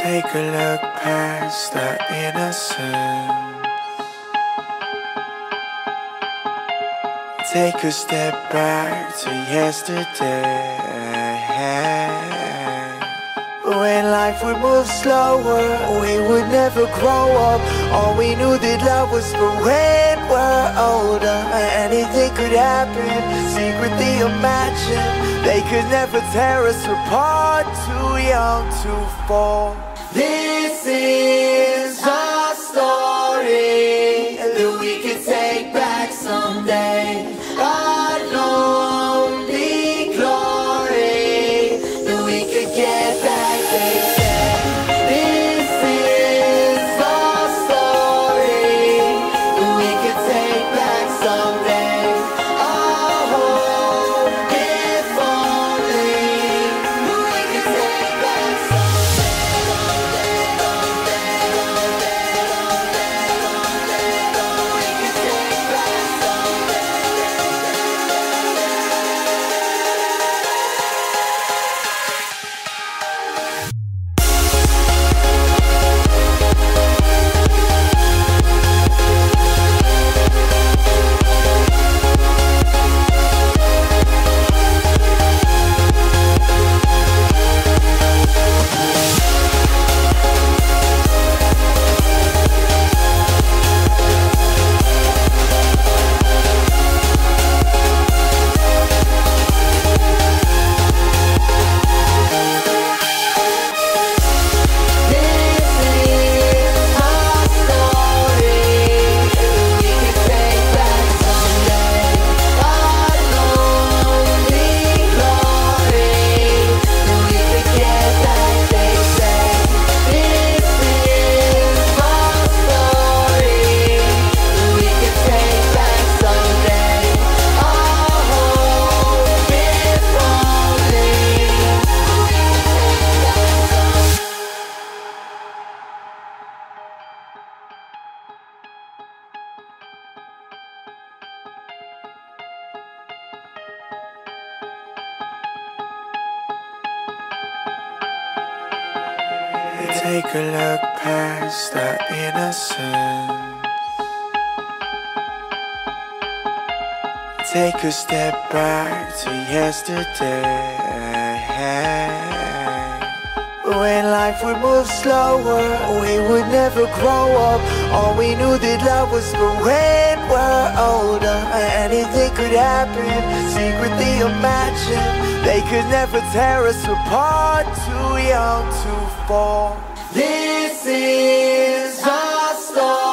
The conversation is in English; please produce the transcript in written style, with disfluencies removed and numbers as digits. take a look past our innocence. Take a step back to yesterday, when life would move slower, we would never grow up. All we knew that love was for when we're older. Anything could happen, secretly imagine they could never tear us apart. Too young to fall. This is our story that we could take back someday. Our lonely glory that we could get back. Take a look past our innocence. Take a step back to yesterday, when life would move slower, we would never grow up. All we knew that love was for when we're older. Anything could happen, secretly imagine they could never tear us apart. Too young to fall. This is our story.